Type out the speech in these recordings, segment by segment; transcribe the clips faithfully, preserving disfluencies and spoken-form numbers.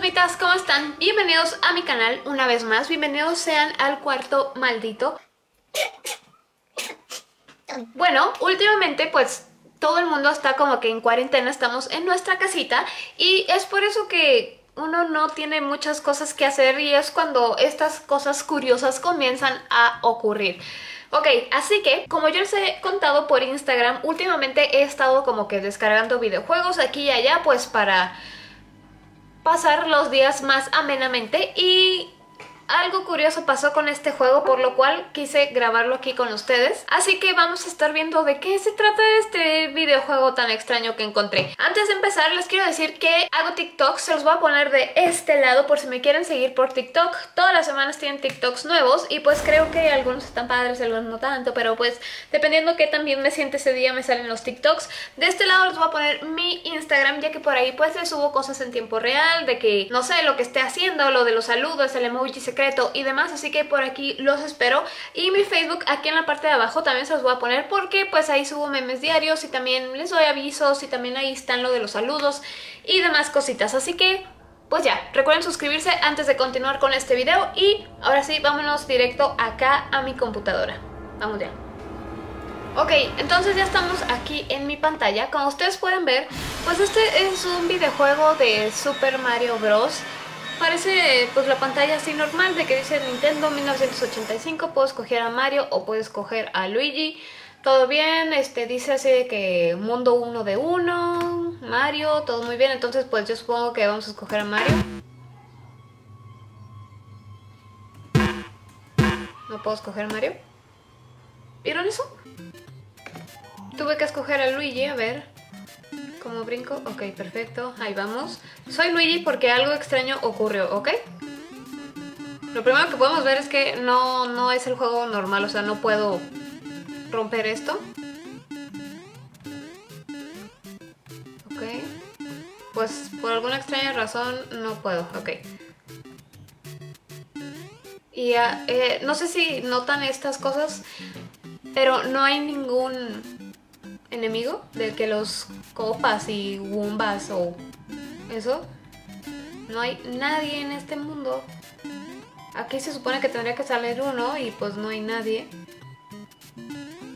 fantasmitas, ¿cómo están? Bienvenidos a mi canal una vez más, bienvenidos sean al cuarto maldito. Bueno, últimamente pues todo el mundo está como que en cuarentena, estamos en nuestra casita y es por eso que uno no tiene muchas cosas que hacer y es cuando estas cosas curiosas comienzan a ocurrir. Ok, así que, como yo les he contado por Instagram, últimamente he estado como que descargando videojuegos aquí y allá, pues para pasar los días más amenamente, y algo curioso pasó con este juego, por lo cual quise grabarlo aquí con ustedes. Así que vamos a estar viendo de qué se trata este videojuego tan extraño que encontré. Antes de empezar, les quiero decir que hago TikToks, se los voy a poner de este lado por si me quieren seguir por TikTok. Todas las semanas tienen TikToks nuevos y pues creo que algunos están padres, algunos no tanto, pero pues dependiendo que también me siente ese día me salen los TikToks. De este lado les voy a poner mi Instagram, ya que por ahí pues les subo cosas en tiempo real, de que no sé, lo que esté haciendo, lo de los saludos, el emoji se y demás, así que por aquí los espero. Y mi Facebook aquí en la parte de abajo también se los voy a poner, porque pues ahí subo memes diarios y también les doy avisos y también ahí están lo de los saludos y demás cositas, así que pues ya, recuerden suscribirse antes de continuar con este video y ahora sí, vámonos directo acá a mi computadora. Vamos ya. Ok, entonces ya estamos aquí en mi pantalla. Como ustedes pueden ver, pues este es un videojuego de Super Mario Bros. Parece pues la pantalla así normal de que dice Nintendo mil novecientos ochenta y cinco, puedo escoger a Mario o puedo escoger a Luigi. Todo bien, este dice así de que mundo uno de uno, Mario, todo muy bien. Entonces pues yo supongo que vamos a escoger a Mario. No puedo escoger a Mario. ¿Vieron eso? Tuve que escoger a Luigi, a ver. ¿Cómo brinco? Ok, perfecto, ahí vamos. Soy Luigi porque algo extraño ocurrió, ¿ok? Lo primero que podemos ver es que no, no es el juego normal, o sea, no puedo romper esto. Ok. Pues por alguna extraña razón no puedo, ok. Y uh, eh, no sé si notan estas cosas, pero no hay ningún enemigo, de que los copas y wombas o eso, no hay nadie en este mundo. Aquí se supone que tendría que salir uno y pues no hay nadie y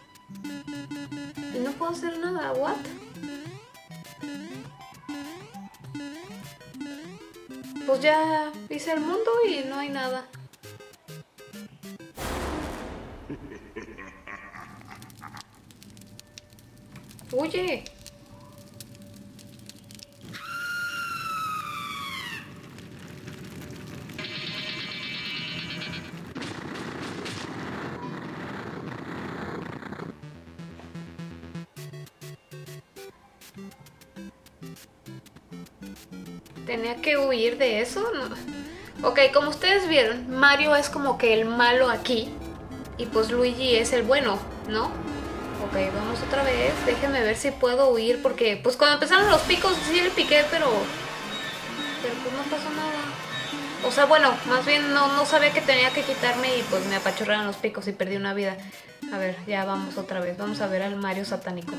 no puedo hacer nada. What? Pues ya hice el mundo y no hay nada. ¡Huye! ¿Tenía que huir de eso? No. Ok, como ustedes vieron, Mario es como que el malo aquí y pues Luigi es el bueno, ¿no? Ok, vamos otra vez, déjenme ver si puedo huir, porque pues cuando empezaron los picos sí le piqué, pero pero pues no pasó nada. O sea, bueno, más bien no, no sabía que tenía que quitarme y pues me apachurraron los picos y perdí una vida. A ver, ya vamos otra vez, vamos a ver al Mario satánico.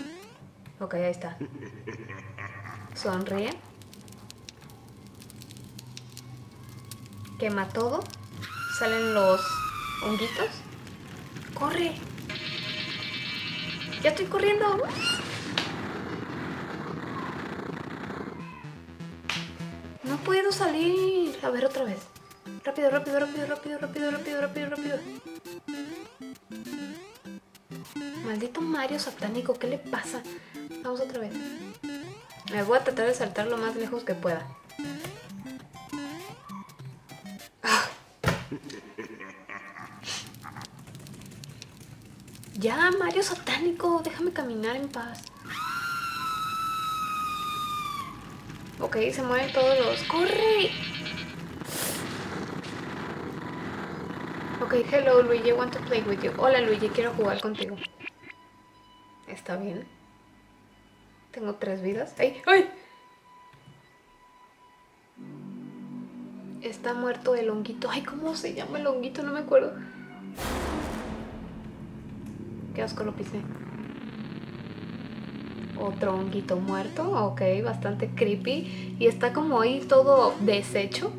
Ok, ahí está. Sonríe. Quema todo. Salen los honguitos. ¡Corre! ¡Ya estoy corriendo! ¡No puedo salir! A ver, otra vez. Rápido, rápido, rápido, rápido, rápido, rápido, rápido, rápido. Maldito Mario satánico, ¿qué le pasa? Vamos otra vez. Me voy a tratar de saltar lo más lejos que pueda. Ya, Mario satánico, déjame caminar en paz. Ok, se mueven todos los... ¡Corre! Ok, hello Luigi, I want to play with you. Hola Luigi, quiero jugar contigo. Está bien. Tengo tres vidas. ¡Ay! ¡Ay! Está muerto el honguito. ¡Ay! ¿Cómo se llama el honguito? No me acuerdo. Qué asco, lo pisé. otro honguito muerto, ok, bastante creepy. Y está como ahí todo deshecho.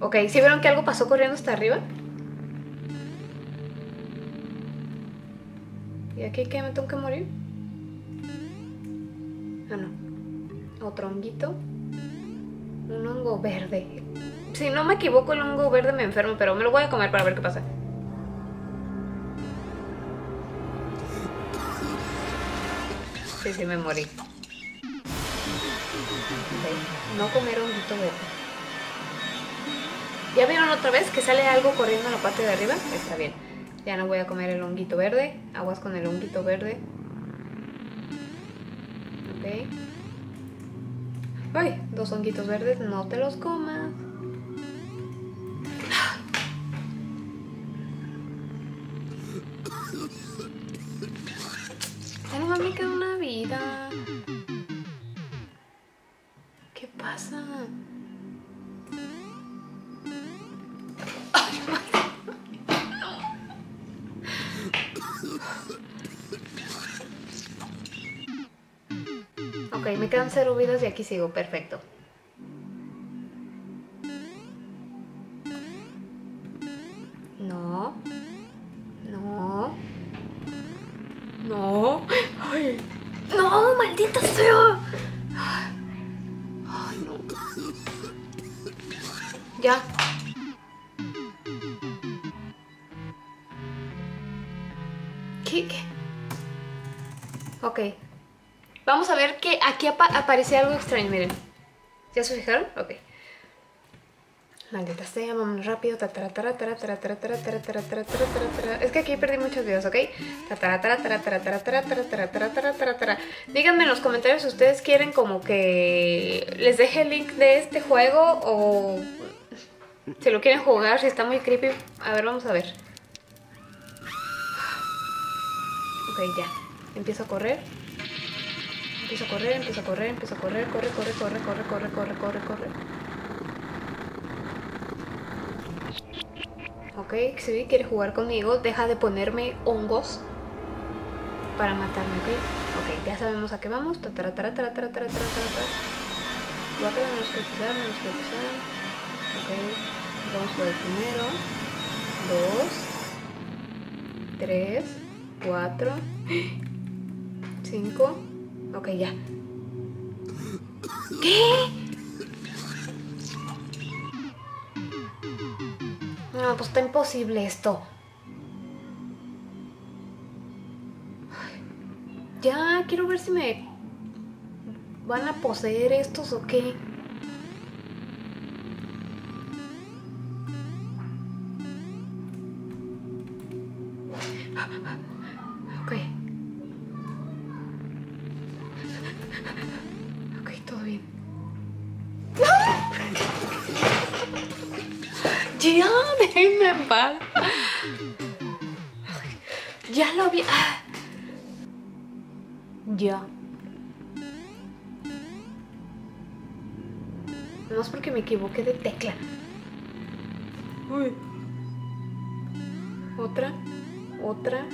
Ok, ¿sí vieron que algo pasó corriendo hasta arriba? ¿Y aquí qué? ¿Me tengo que morir? Ah, no. Otro honguito. Un hongo verde. Si no me equivoco, el hongo verde me enfermo, pero me lo voy a comer para ver qué pasa. Sí, sí, me morí. Okay. No comer honguito verde. ¿Ya vieron otra vez que sale algo corriendo en la parte de arriba? Está bien. Ya no voy a comer el honguito verde. Aguas con el honguito verde. Ok. Ay, dos honguitos verdes. No te los comas. Ya nomás me queda una vida. ¿Qué pasa? Ok, me quedan cero vidas y aquí sigo, perfecto. No. No. No. Ay. No, maldita sea. Ay, no. Ya. ¿Qué? ¿Qué? Ok. Vamos a ver que aquí apa aparece algo extraño, miren. ¿Ya se fijaron? Ok. Maldita sea, vámonos rápido. Es que aquí perdí muchos videos, ¿ok? Díganme en los comentarios si ustedes quieren como que les deje el link de este juego o si lo quieren jugar, si está muy creepy. A ver, vamos a ver. Ok, ya. Empiezo a correr. Empiezo a correr, empiezo a correr, empiezo a correr, corre, corre, corre, corre, corre, corre, corre, corre. Ok, si quieres jugar conmigo, deja de ponerme hongos para matarme, ¿ok? Ok, ya sabemos a qué vamos. Tatara, tatara, tatara, tatara, tatara, tatara. Guárdame, menos que pisar, menos que pisar. Ok, vamos por el primero. Dos. Tres. Cuatro. Cinco. Ok, ya. ¿Qué? No, pues está imposible esto. Ya, quiero ver si me van a poseer estos o qué. Ya, déjenme en paz. Ya lo vi. Ya. No es porque me equivoqué de tecla. Uy. Otra. Otra.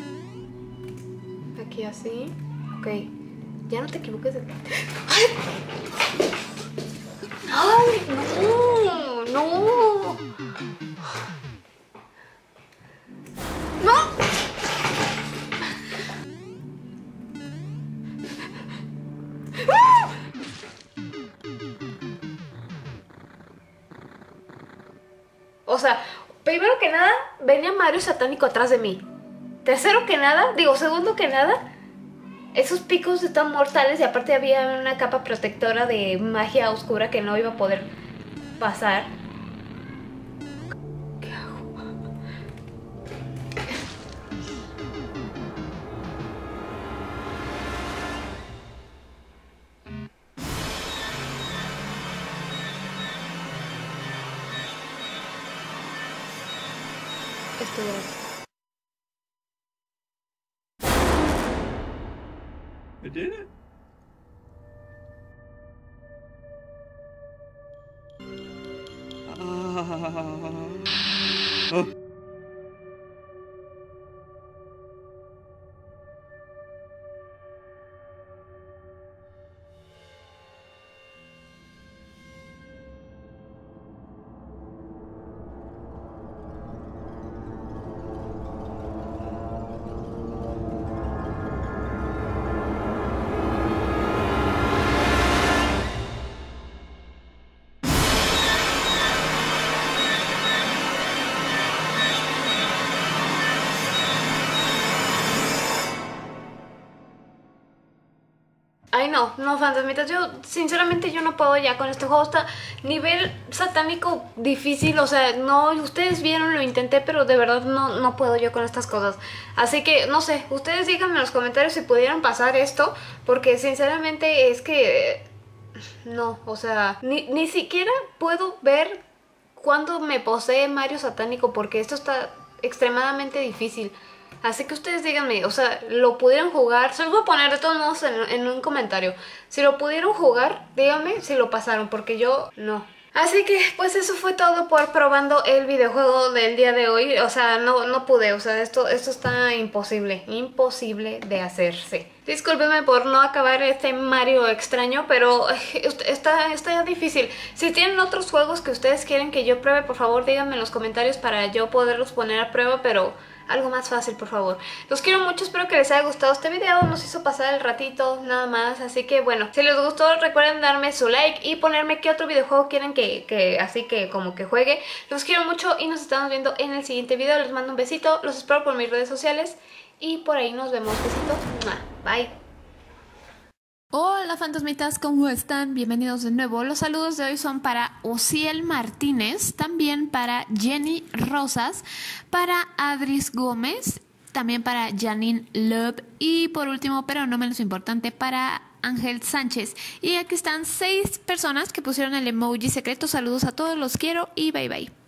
Aquí así. Ok. Ya no te equivoques de tecla. ¡Ay! ¡Ay! ¡No! ¡No! O sea, primero que nada, venía Mario satánico atrás de mí. Tercero que nada, digo, segundo que nada, esos picos están mortales y aparte había una capa protectora de magia oscura que no iba a poder pasar. ¿Qué hago? Esto es... I did it. Ah. Oh. Ay no, no, fantasmitas, yo sinceramente yo no puedo ya con este juego, está nivel satánico difícil, o sea, no, ustedes vieron, lo intenté, pero de verdad no, no puedo yo con estas cosas. Así que, no sé, ustedes díganme en los comentarios si pudieran pasar esto, porque sinceramente es que, no, o sea, ni, ni siquiera puedo ver cuándo me posee Mario satánico, porque esto está extremadamente difícil. Así que ustedes díganme, o sea, ¿lo pudieron jugar? Se los voy a poner de todos modos en, en un comentario. Si lo pudieron jugar, díganme si lo pasaron, porque yo no. Así que, pues eso fue todo por probando el videojuego del día de hoy. O sea, no, no pude, o sea, esto, esto está imposible, imposible de hacerse. Discúlpenme por no acabar este Mario extraño, pero está, está difícil. Si tienen otros juegos que ustedes quieren que yo pruebe, por favor díganme en los comentarios para yo poderlos poner a prueba, pero algo más fácil, por favor. Los quiero mucho, espero que les haya gustado este video. Nos hizo pasar el ratito, nada más. Así que bueno, si les gustó recuerden darme su like y ponerme qué otro videojuego quieren que, que así que como que juegue. Los quiero mucho y nos estamos viendo en el siguiente video. Les mando un besito, los espero por mis redes sociales y por ahí nos vemos. Besitos, bye. Hola fantasmitas, ¿cómo están? Bienvenidos de nuevo. Los saludos de hoy son para Ociel Martínez, también para Jenny Rosas, para Adris Gómez, también para Janine Love y por último, pero no menos importante, para Ángel Sánchez. Y aquí están seis personas que pusieron el emoji secreto. Saludos a todos, los quiero y bye bye.